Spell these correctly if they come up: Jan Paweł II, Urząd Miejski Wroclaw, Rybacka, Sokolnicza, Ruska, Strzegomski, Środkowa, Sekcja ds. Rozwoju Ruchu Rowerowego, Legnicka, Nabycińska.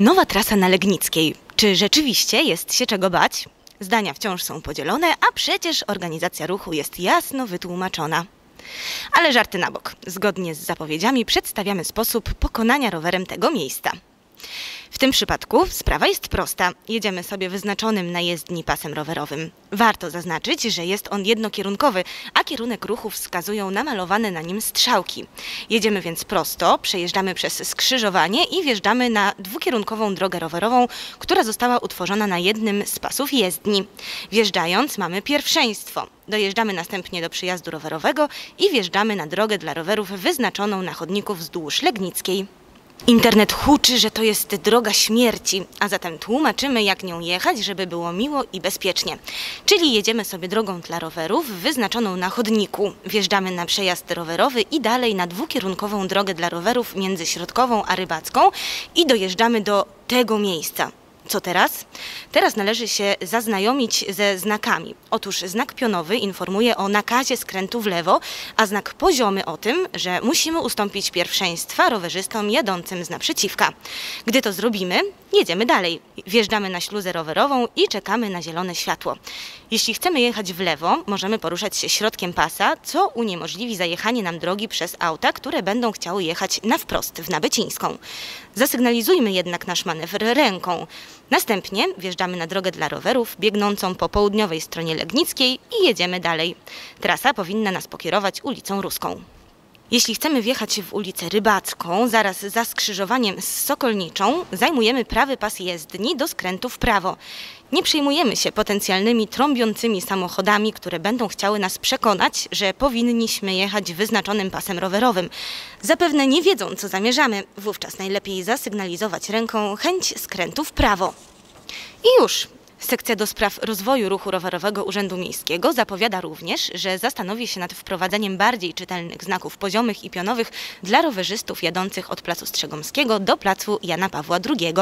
Nowa trasa na Legnickiej. Czy rzeczywiście jest się czego bać? Zdania wciąż są podzielone, a przecież organizacja ruchu jest jasno wytłumaczona. Ale żarty na bok. Zgodnie z zapowiedziami przedstawiamy sposób pokonania rowerem tego miejsca. W tym przypadku sprawa jest prosta. Jedziemy sobie wyznaczonym na jezdni pasem rowerowym. Warto zaznaczyć, że jest on jednokierunkowy, a kierunek ruchu wskazują namalowane na nim strzałki. Jedziemy więc prosto, przejeżdżamy przez skrzyżowanie i wjeżdżamy na dwukierunkową drogę rowerową, która została utworzona na jednym z pasów jezdni. Wjeżdżając mamy pierwszeństwo. Dojeżdżamy następnie do przyjazdu rowerowego i wjeżdżamy na drogę dla rowerów wyznaczoną na chodniku wzdłuż Legnickiej. Internet huczy, że to jest droga śmierci, a zatem tłumaczymy, jak nią jechać, żeby było miło i bezpiecznie. Czyli jedziemy sobie drogą dla rowerów wyznaczoną na chodniku. Wjeżdżamy na przejazd rowerowy i dalej na dwukierunkową drogę dla rowerów między Środkową a Rybacką i dojeżdżamy do tego miejsca. Co teraz? Teraz należy się zaznajomić ze znakami. Otóż znak pionowy informuje o nakazie skrętu w lewo, a znak poziomy o tym, że musimy ustąpić pierwszeństwa rowerzystom jadącym z naprzeciwka. Gdy to zrobimy, jedziemy dalej. Wjeżdżamy na śluzę rowerową i czekamy na zielone światło. Jeśli chcemy jechać w lewo, możemy poruszać się środkiem pasa, co uniemożliwi zajechanie nam drogi przez auta, które będą chciały jechać na wprost w Nabycińską. Zasygnalizujmy jednak nasz manewr ręką. Następnie wjeżdżamy na drogę dla rowerów biegnącą po południowej stronie Legnickiej i jedziemy dalej. Trasa powinna nas pokierować ulicą Ruską. Jeśli chcemy wjechać w ulicę Rybacką, zaraz za skrzyżowaniem z Sokolniczą, zajmujemy prawy pas jezdni do skrętu w prawo. Nie przejmujemy się potencjalnymi trąbiącymi samochodami, które będą chciały nas przekonać, że powinniśmy jechać wyznaczonym pasem rowerowym. Zapewne nie wiedzą, co zamierzamy, wówczas najlepiej zasygnalizować ręką chęć skrętu w prawo. I już! Sekcja ds. Rozwoju Ruchu Rowerowego Urzędu Miejskiego zapowiada również, że zastanowi się nad wprowadzeniem bardziej czytelnych znaków poziomych i pionowych dla rowerzystów jadących od placu Strzegomskiego do placu Jana Pawła II.